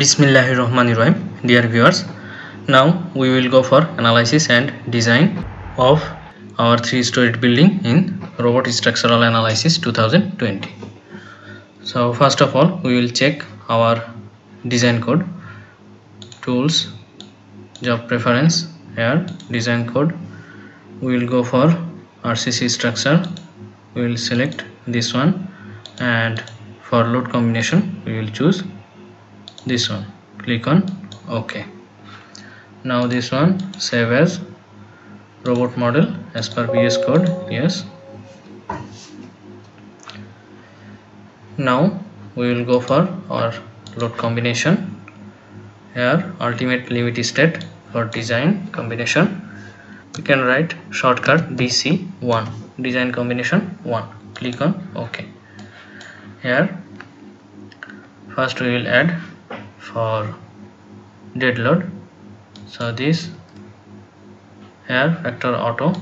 Bismillahirrahmanirrahim. Dear viewers, now we will go for analysis and design of our three-storied building in Robot Structural Analysis 2020. So first of all, we will check our design code, tools, job preference. Here design code, we will go for RCC structure. We will select this one, and for load combination we will choose this one. Click on OK. Now this one, save as robot model as per BS code. Yes. Now we will go for our load combination. Here ultimate limit state for design combination, we can write shortcut DC1, design combination 1. Click on OK. Here first we will add for dead load, so this here factor auto.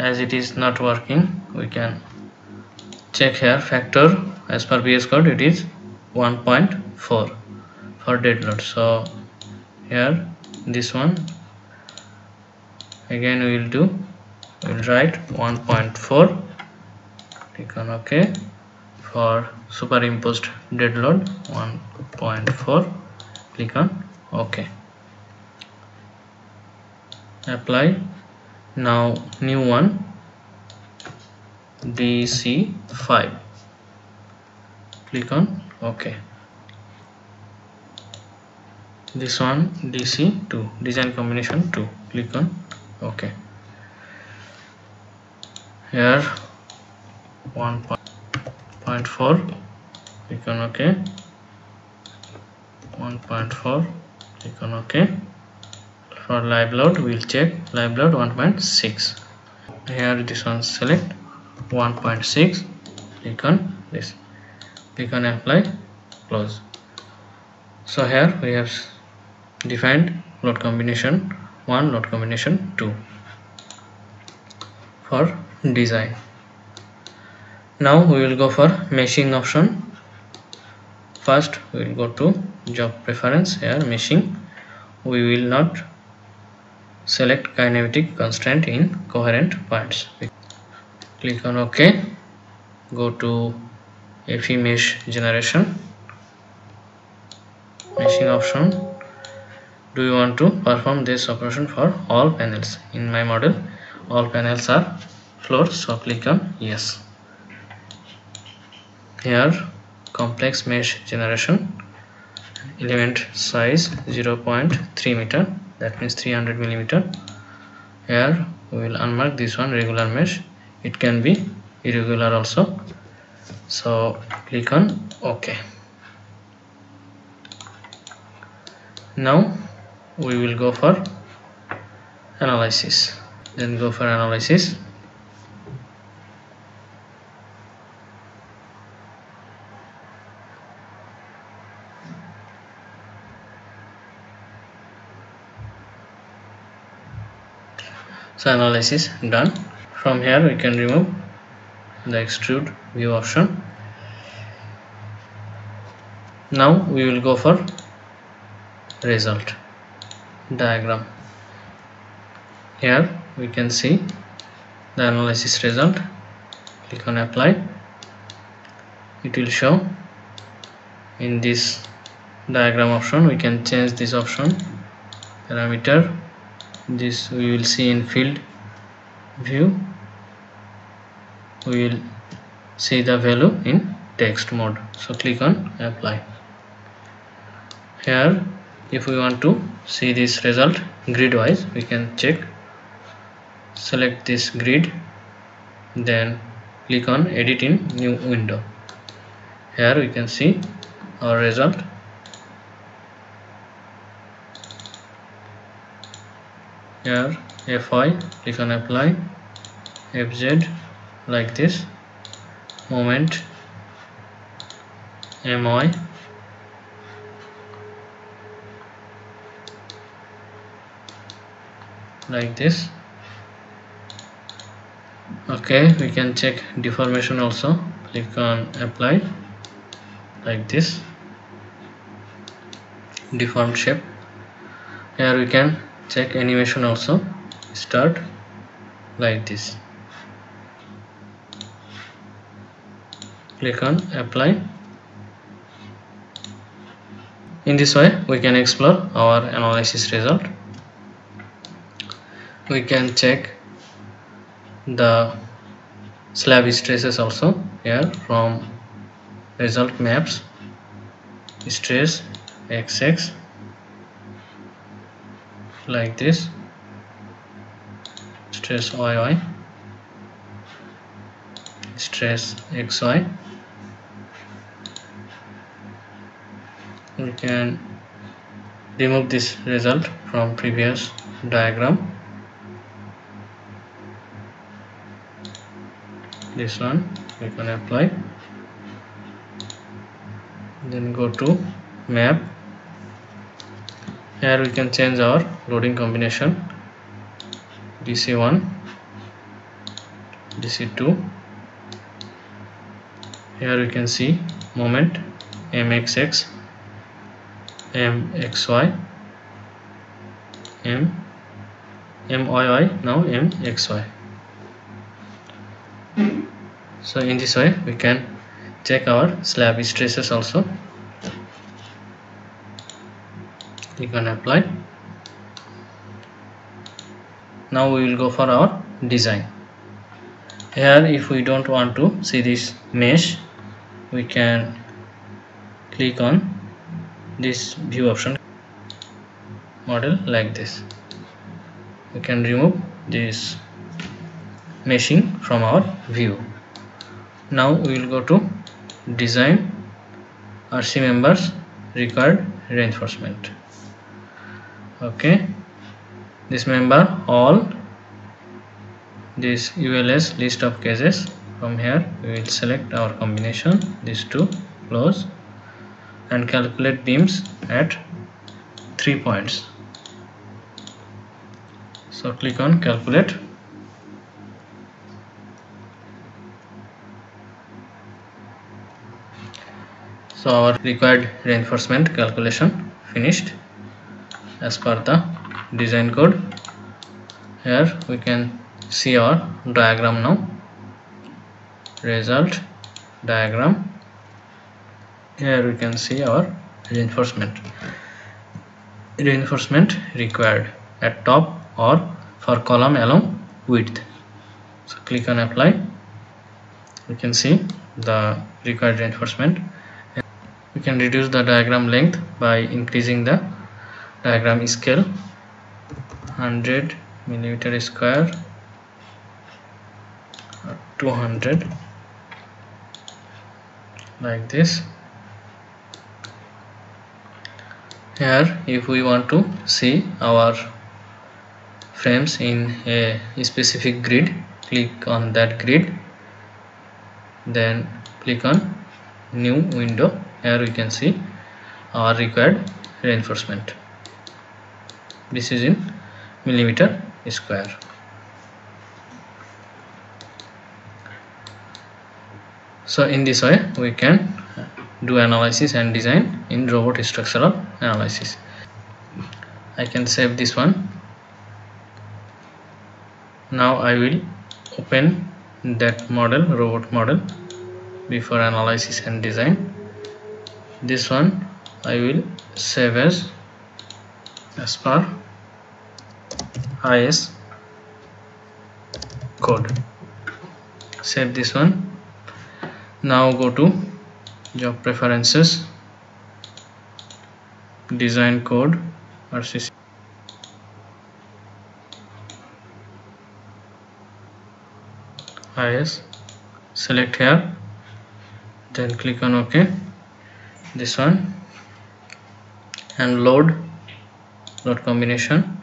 As it is not working, we can check here factor as per BS code it is 1.4 for dead load. So here this one again we will write 1.4. Click on OK. For superimposed dead load 1.4. Click on OK. Apply. Now new one, DC5. Click on OK. This one DC2, design combination 2. Click on OK. Here 1.4. Click on OK. 1.4. Click on OK. For live load we will check live load 1.6. Here this one select 1.6. Click on this. Click on apply, close. So here we have defined load combination 1, load combination 2 for design. Now we will go for meshing option. First we will go to job preference. Here meshing, we will not select kinetic constraint in coherent parts. Click on OK. Go to FE mesh generation, meshing option. Do you want to perform this operation for all panels? In my model all panels are floor, so click on yes. Here complex mesh generation, element size 0.3 meter, that means 300 millimeter. Here we will unmark this one regular mesh, it can be irregular also, so click on OK. Now we will go for analysis, So analysis done. From here we can remove the extrude view option. Now we will go for result diagram. Here we can see the analysis result. Click on apply. It will show in this diagram option. We can change this option parameter. This we will see in field view. We will see the value in text mode, so click on apply. Here if we want to see this result grid wise, we can check, select this grid, then click on edit in new window. Here we can see our result. Here FI, click on apply, FZ like this, moment MI, like this. Okay, we can check deformation also. Click on apply, like this. deformed shape. Here we can check animation also. Start like this. Click on apply. In this way we can explore our analysis result. We can check the slab stresses also here from result maps. Stress xx like this, stress yy, stress xy. We can remove this result from previous diagram, this one. We can apply, then go to map. Here we can change our loading combination, DC1, DC2. Here we can see moment mxx, mxy, myy, now mxy. So in this way we can check our slab stresses also. You can apply. Now we will go for our design. Here if we don't want to see this mesh, we can click on this view option, model like this. We can remove this meshing from our view. Now we will go to design, RC members, required reinforcement. Okay, this member all this ULS list of cases. From here we will select our combination, these two, close, and calculate beams at 3 points. So click on calculate. So our required reinforcement calculation finished as per the design code. Here we can see our diagram now, result diagram. Here we can see our reinforcement required at top or for column along width. So click on apply. We can see the required reinforcement. We can reduce the diagram length by increasing the diagram scale, 100 millimeter square, 200, like this. Here if we want to see our frames in a specific grid, click on that grid, then click on new window. Here we can see our required reinforcement. This is in millimeter square. So in this way we can do analysis and design in robot structural analysis. I can save this one. Now I will open that model, robot model, before analysis and design. This one I will save as per IS code. Save this one. Now go to job preferences, design code, RCC. IS, select here, then click on OK, this one, and load combination.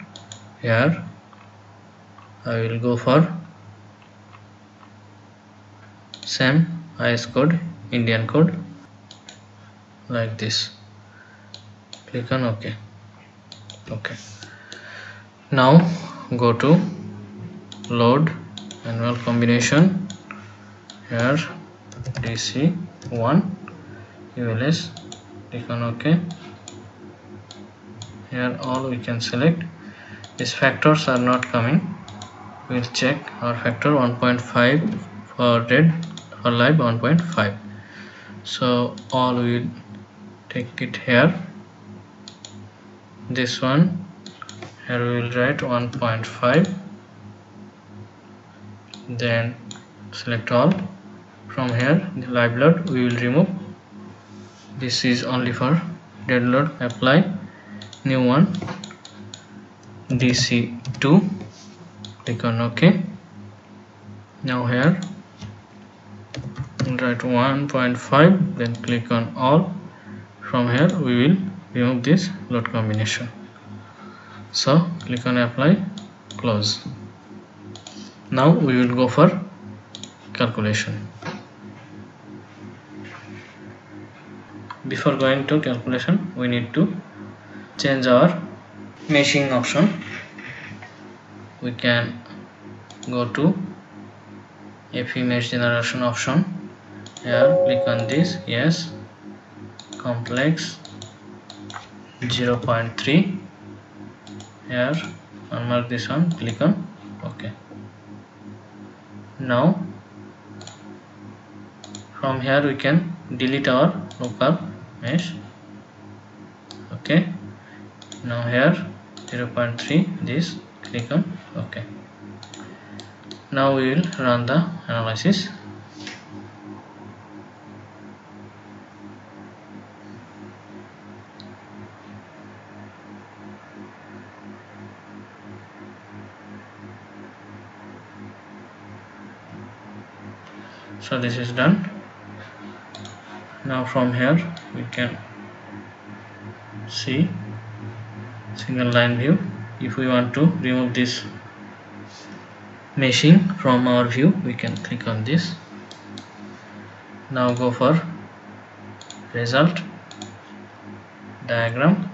Here I will go for same IS code, Indian code, like this. Click on OK. OK. Now go to load manual combination. Here DC1 ULS. Click on OK. Here all we can select. These factors are not coming. We'll check our factor 1.5 for red, for live 1.5. So all we'll take it here. This one here we will write 1.5. Then select all. From here the live load we will remove. This is only for dead load. Apply new one. DC2. Click on OK. Now here write 1.5, then click on all. From here we will remove this load combination. So click on apply, close. Now we will go for calculation. Before going to calculation, we need to change our meshing option. We can go to FE mesh generation option. Here click on this, yes, complex 0.3. Here unmark this one, click on OK. Now from here we can delete our local mesh. OK, now here 0.3, this, click on OK. Now we will run the analysis. So this is done. Now from here we can see single line view. If we want to remove this meshing from our view, we can click on this. Now go for result diagram.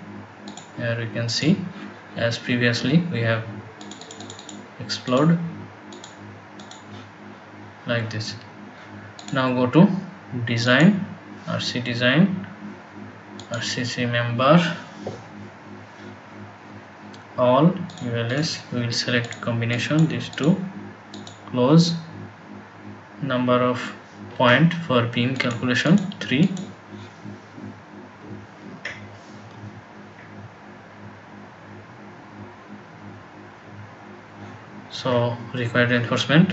Here we can see, as previously we have explored, like this. Now go to design, RC design, RCC member, all, ULS. We will select combination these two, close. Number of point for beam calculation 3. So required reinforcement.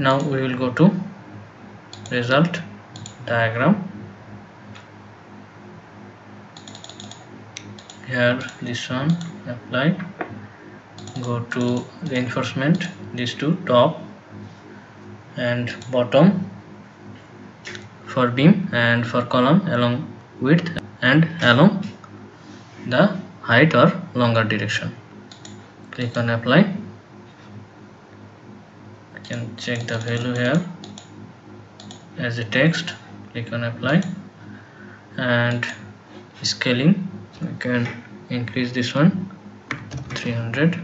Now we will go to result diagram. Here this one, apply, go to reinforcement, these two, top and bottom for beam and for column along width and along the height or longer direction. Click on apply. Can check the value here as a text, click on apply. And scaling, we can increase this one 300,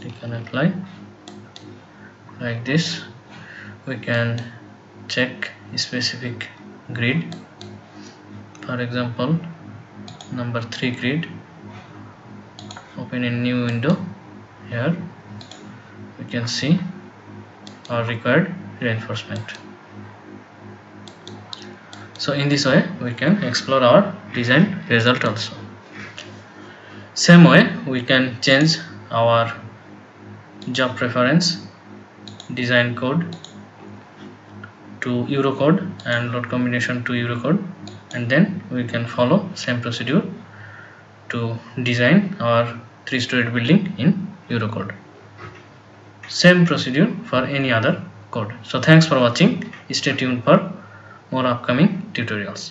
click on apply, like this. We can check a specific grid, for example number 3 grid. Open a new window. Here we can see or required reinforcement. So in this way we can explore our design result also. Same way we can change our job preference, design code to Eurocode and load combination to Eurocode, and then we can follow same procedure to design our 3-story building in Eurocode. Same procedure for any other code. So thanks for watching. Stay tuned for more upcoming tutorials.